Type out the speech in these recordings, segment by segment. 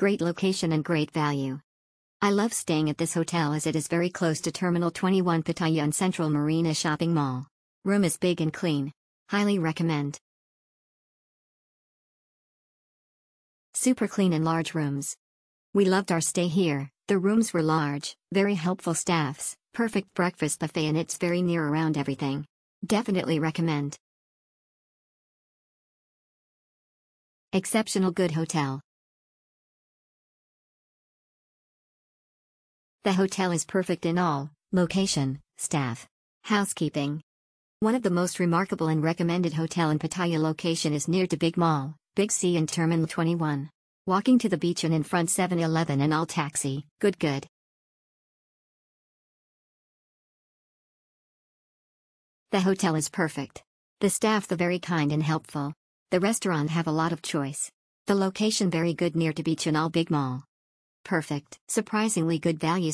Great location and great value. I love staying at this hotel as it is very close to Terminal 21 Pattaya and Central Marina Shopping Mall. Room is big and clean. Highly recommend. Super clean and large rooms. We loved our stay here. The rooms were large, very helpful staffs, perfect breakfast buffet, and it's very near around everything. Definitely recommend. Exceptional good hotel. The hotel is perfect in all, location, staff, housekeeping. One of the most remarkable and recommended hotel in Pattaya. Location is near to Big Mall, Big C and Terminal 21. Walking to the beach and in front 7-Eleven and all taxi, good. The hotel is perfect. The staff the very kind and helpful. The restaurant have a lot of choice. The location very good near to beach and all Big Mall. Perfect. Surprisingly good value.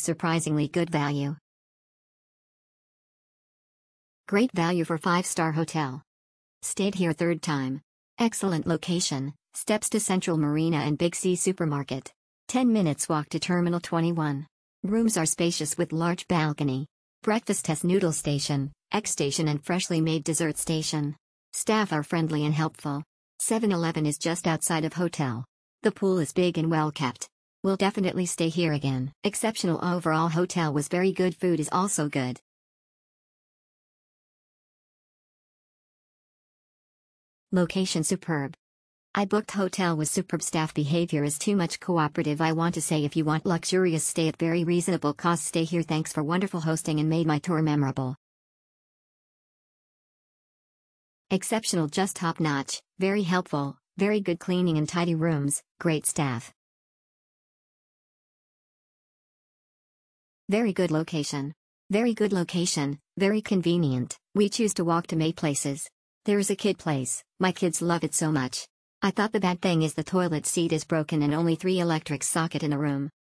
Great value for 5-star hotel. Stayed here 3rd time. Excellent location, steps to Central Marina and Big C supermarket. 10 minutes walk to Terminal 21. Rooms are spacious with large balcony. Breakfast has noodle station, egg station and freshly made dessert station. Staff are friendly and helpful. 7-Eleven is just outside of hotel. The pool is big and well kept. We'll definitely stay here again. Exceptional overall hotel was very good. Food is also good. Location superb. I booked hotel with superb. Staff behavior is too much cooperative. I want to say if you want luxurious stay at very reasonable cost, stay here. Thanks for wonderful hosting and made my tour memorable. Exceptional, just top notch, very helpful, very good cleaning and tidy rooms, great staff. Very good location, very convenient. We choose to walk to many places. There is a kid place, my kids love it so much. I thought the bad thing is the toilet seat is broken and only 3 electric socket in a room.